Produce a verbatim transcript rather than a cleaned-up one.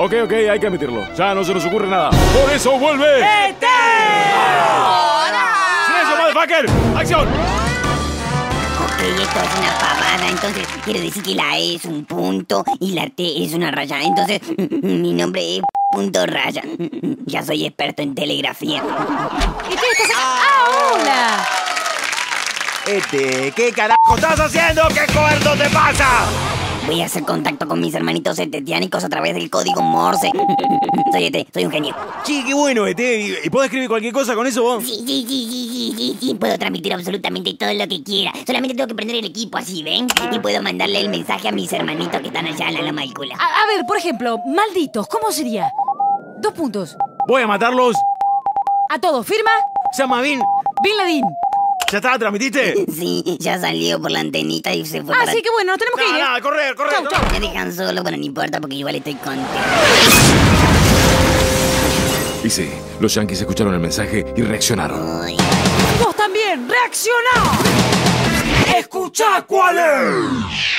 Ok, ok, hay que admitirlo. Ya no se nos ocurre nada. Por eso vuelve... ¡E T! ¡Silencio, motherfucker! ¡Acción! Ok, esto es una pavada. Entonces, quiero decir que la E es un punto y la T es una raya. Entonces, mi nombre es... punto raya. Ya soy experto en telegrafía. ¿Y tú estás ahora? Este, ¿qué carajo estás haciendo? ¿Qué cuerdo te pasa? Voy a hacer contacto con mis hermanitos etetiánicos a través del código Morse. Soy E T, soy un genio. Sí, qué bueno, E T. ¿Y puedo escribir cualquier cosa con eso vos? Sí, sí, sí, sí, sí, sí, sí. Puedo transmitir absolutamente todo lo que quiera. Solamente tengo que prender el equipo así, ¿ven? Y puedo mandarle el mensaje a mis hermanitos que están allá en la loma del culo. A, a ver, por ejemplo, malditos, ¿cómo sería? Dos puntos. Voy a matarlos. A todos, firma. Se llama Bin. Bin Ladín. ¿Ya está? ¿Transmitiste? Sí, ya salió por la antenita y se fue ah, para... Así que bueno, nos tenemos no, que ir, ¿eh? Nada, correr, correr. Chau, chau. Me dejan solo, pero no importa porque igual estoy contento. Y sí, los yankees escucharon el mensaje y reaccionaron. Uy. ¡Vos también! ¡Reaccioná! ¡Escuchá cuál es!